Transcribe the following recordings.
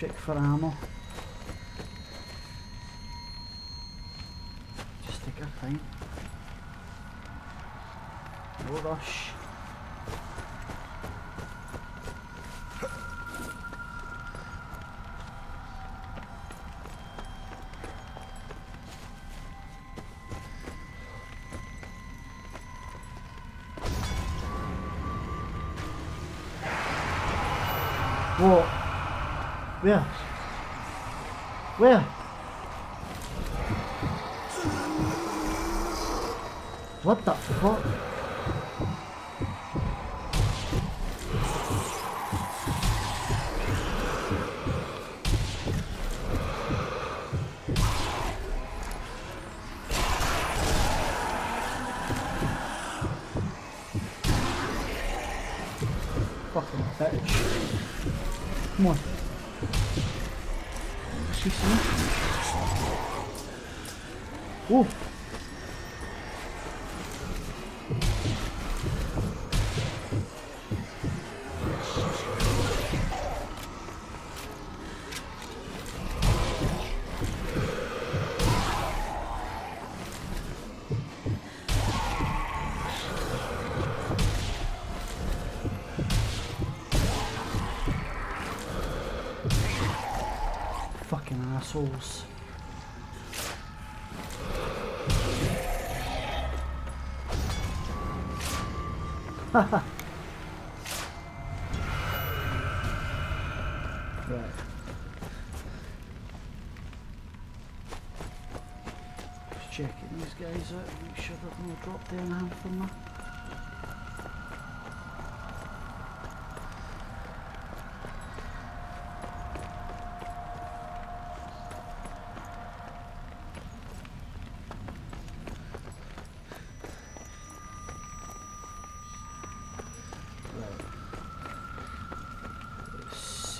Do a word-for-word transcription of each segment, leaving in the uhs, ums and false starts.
check for ammo. Just take our time. No rush. What? Where? Where? What the fuck? Fucking bitch. Come on. She's in. Oh. Assholes. Haha. Right. Just checking these guys out, make sure they've not dropped anything from me.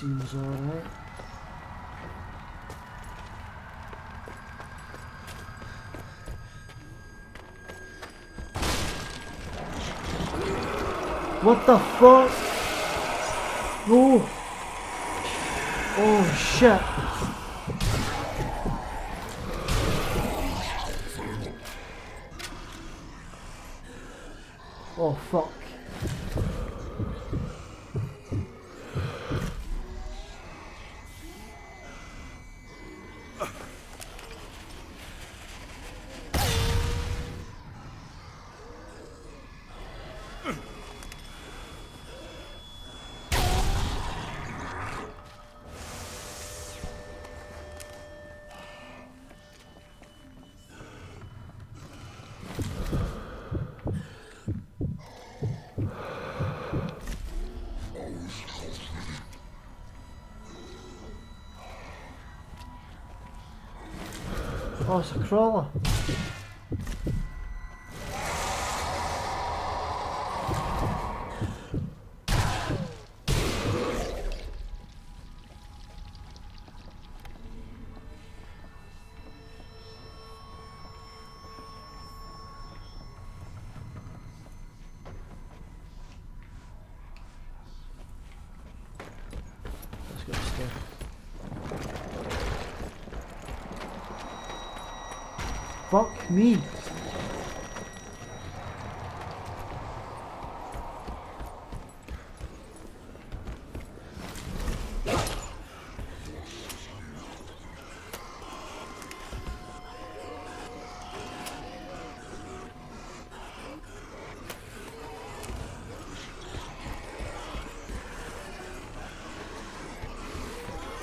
Seems alright. What the fuck? No! Oh shit! Oh fuck. Oh, it's a crawler. Let's go upstairs. Fuck me.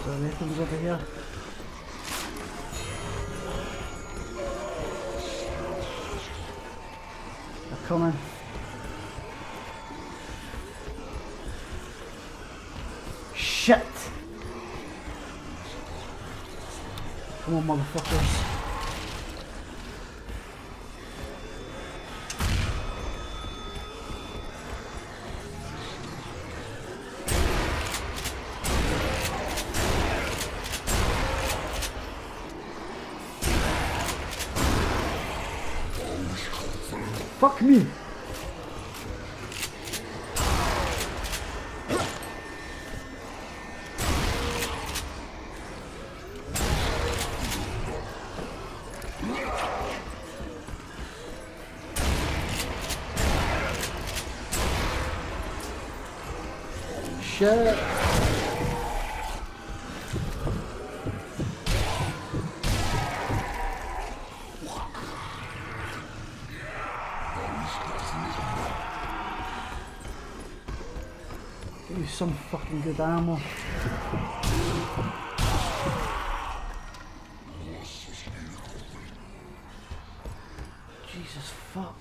So anything's over here. Coming. Shit. Come on, motherfuckers. Fuck me! shit. Give me some fucking good ammo. Jesus fuck.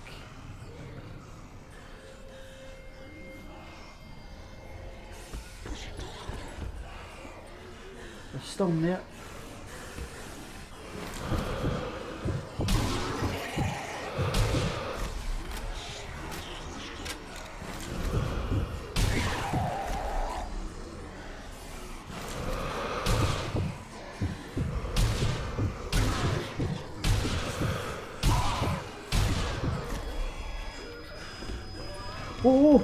They're still there. Oh,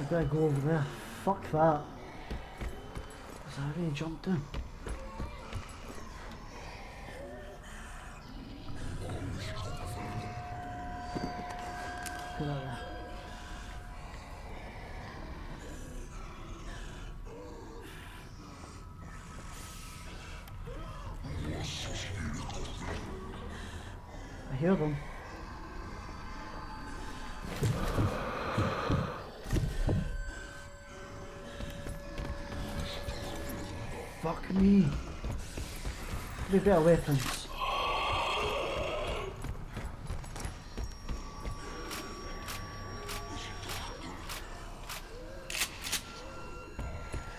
I gotta go over there. Fuck that. Was I already jumped in? I hear them. Fuck me. We better weapons.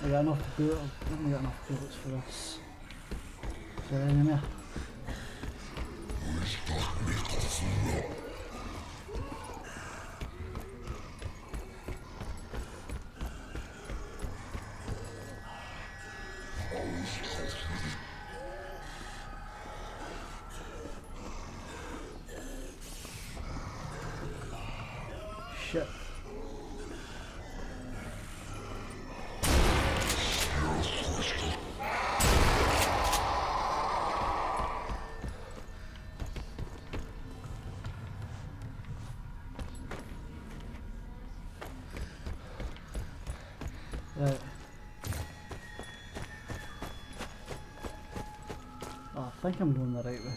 I got enough bullets. I only got enough bullets for this. Is there any more? Shit. Right. Oh, I think I'm doing the right way.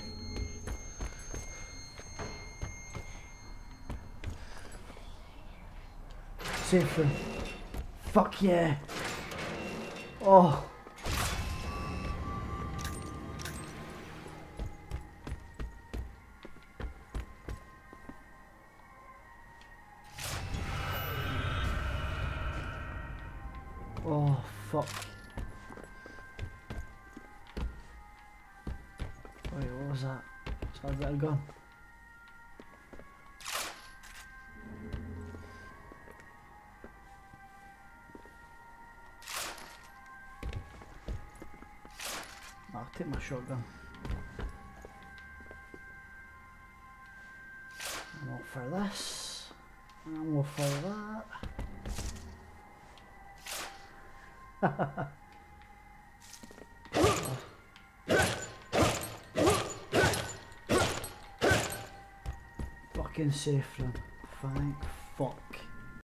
Safe room. Fuck yeah! Oh! Oh fuck. Wait, what was that? So I got a gun. I'll take my shotgun. I'm up for this. I'm up for that. Fucking safe room. Thank fuck.